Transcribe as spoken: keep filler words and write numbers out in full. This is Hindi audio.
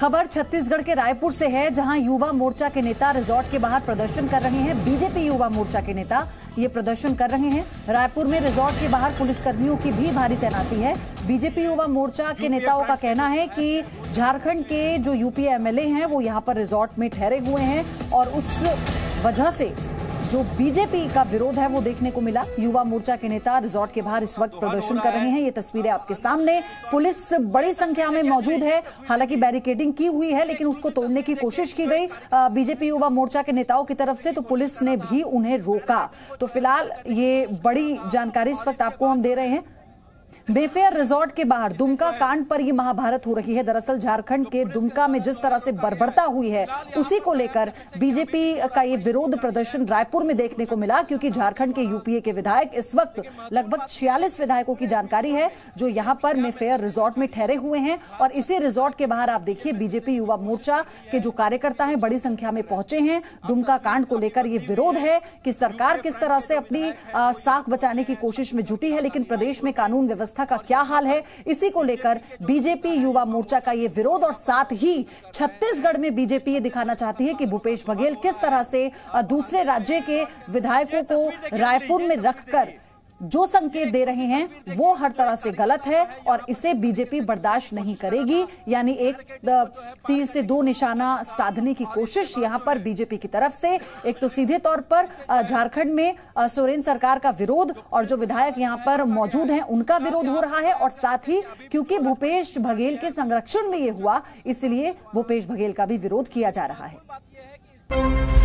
खबर छत्तीसगढ़ के रायपुर से है, जहां युवा मोर्चा के नेता रिजॉर्ट के बाहर प्रदर्शन कर रहे हैं। बीजेपी युवा मोर्चा के नेता ये प्रदर्शन कर रहे हैं। रायपुर में रिजॉर्ट के बाहर पुलिसकर्मियों की भी भारी तैनाती है। बीजेपी युवा मोर्चा के नेताओं का कहना है कि झारखंड के जो यूपीए एमएलए हैं वो यहाँ पर रिजॉर्ट में ठहरे हुए हैं और उस वजह से जो बीजेपी का विरोध है वो देखने को मिला। युवा मोर्चा के नेता रिजॉर्ट के बाहर इस वक्त प्रदर्शन कर रहे हैं। ये तस्वीरें आपके सामने, पुलिस बड़ी संख्या में मौजूद है। हालांकि बैरिकेडिंग की हुई है लेकिन उसको तोड़ने की कोशिश की गई बीजेपी युवा मोर्चा के नेताओं की तरफ से, तो पुलिस ने भी उन्हें रोका। तो फिलहाल ये बड़ी जानकारी इस वक्त आपको हम दे रहे हैं। मैफेयर रिजॉर्ट के बाहर दुमका कांड पर यह महाभारत हो रही है। दरअसल झारखंड के दुमका में जिस तरह से बर्बरता हुई है उसी को लेकर बीजेपी का ये विरोध प्रदर्शन रायपुर में देखने को मिला, क्योंकि झारखंड के यूपीए के विधायक, इस वक्त लगभग छियालीस विधायकों की जानकारी है जो यहाँ पर मैफेयर रिजॉर्ट में ठहरे हुए हैं। और इसी रिजॉर्ट के बाहर आप देखिए बीजेपी युवा मोर्चा के जो कार्यकर्ता है बड़ी संख्या में पहुंचे हैं। दुमका कांड को लेकर ये विरोध है कि सरकार किस तरह से अपनी साख बचाने की कोशिश में जुटी है, लेकिन प्रदेश में कानून व्यवस्था का क्या हाल है, इसी को लेकर बीजेपी युवा मोर्चा का ये विरोध। और साथ ही छत्तीसगढ़ में बीजेपी ये दिखाना चाहती है कि भूपेश बघेल किस तरह से दूसरे राज्य के विधायकों को रायपुर में रखकर जो संकेत दे रहे हैं वो हर तरह से गलत है और इसे बीजेपी बर्दाश्त नहीं करेगी। यानी एक तीर से दो निशाना साधने की कोशिश यहां पर बीजेपी की तरफ से, एक तो सीधे तौर पर झारखंड में सोरेन सरकार का विरोध और जो विधायक यहां पर मौजूद हैं उनका विरोध हो रहा है, और साथ ही क्योंकि भूपेश बघेल के संरक्षण में ये हुआ इसलिए भूपेश बघेल का भी विरोध किया जा रहा है।